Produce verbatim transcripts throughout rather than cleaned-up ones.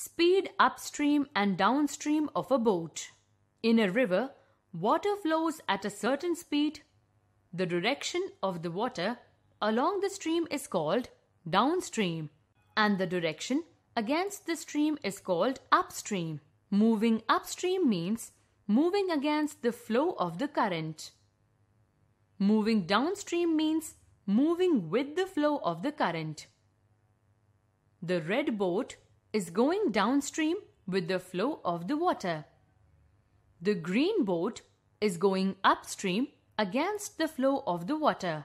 speed upstream and downstream of a boat. In a river, water flows at a certain speed. The direction of the water along the stream is called downstream, and the direction against the stream is called upstream. Moving upstream means moving against the flow of the current. Moving downstream means moving with the flow of the current. The red boat is going downstream with the flow of the water. The green boat is going upstream against the flow of the water.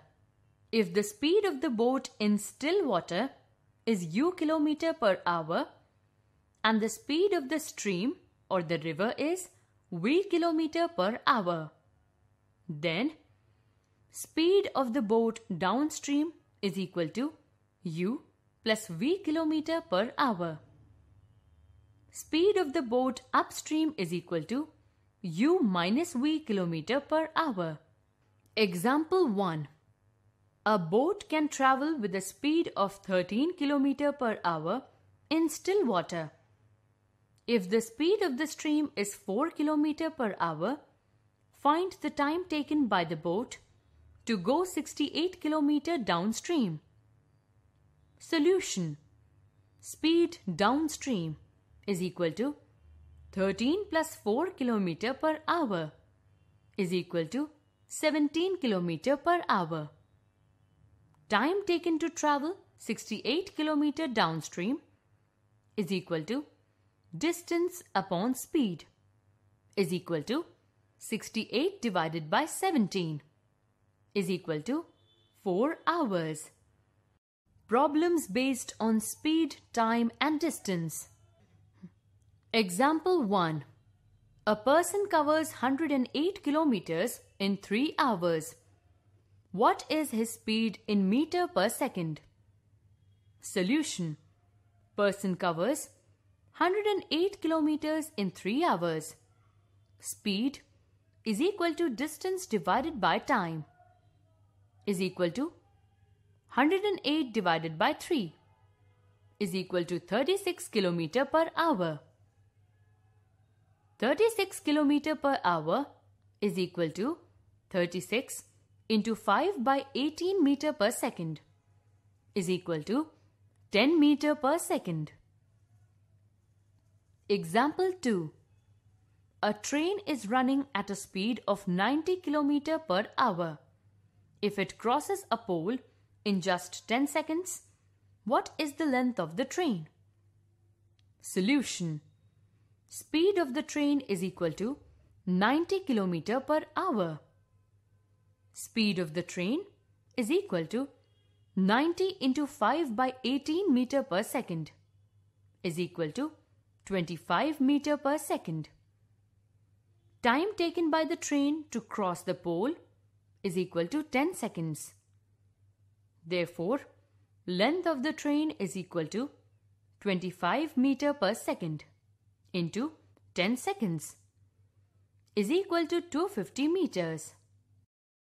If the speed of the boat in still water is u kilometer per hour and the speed of the stream or the river is v kilometer per hour, then speed of the boat downstream is equal to u plus v kilometer per hour. Speed of the boat upstream is equal to u minus v kilometer per hour. Example one. A boat can travel with a speed of thirteen kilometer per hour in still water. If the speed of the stream is four kilometer per hour, find the time taken by the boat to go sixty-eight kilometer downstream. Solution. Speed downstream is equal to thirteen plus four kilometer per hour is equal to seventeen kilometer per hour. Time taken to travel sixty-eight kilometer downstream is equal to distance upon speed is equal to sixty-eight divided by seventeen is equal to four hours. Problems based on speed, time and distance. Example one. A person covers one hundred eight kilometers in three hours. What is his speed in meter per second? Solution. Person covers one hundred eight kilometers in three hours. Speed is equal to distance divided by time is equal to one hundred eight divided by three is equal to thirty-six kilometer per hour. thirty-six kilometer per hour is equal to thirty-six into five by eighteen meter per second is equal to ten meter per second. Example two. A train is running at a speed of ninety kilometer per hour. If it crosses a pole in just ten seconds, what is the length of the train? Solution. Speed of the train is equal to ninety kilometer per hour. Speed of the train is equal to ninety into five by eighteen meter per second is equal to twenty-five meter per second. Time taken by the train to cross the pole is equal to ten seconds. Therefore, length of the train is equal to twenty-five meter per second into ten seconds is equal to two hundred fifty meters.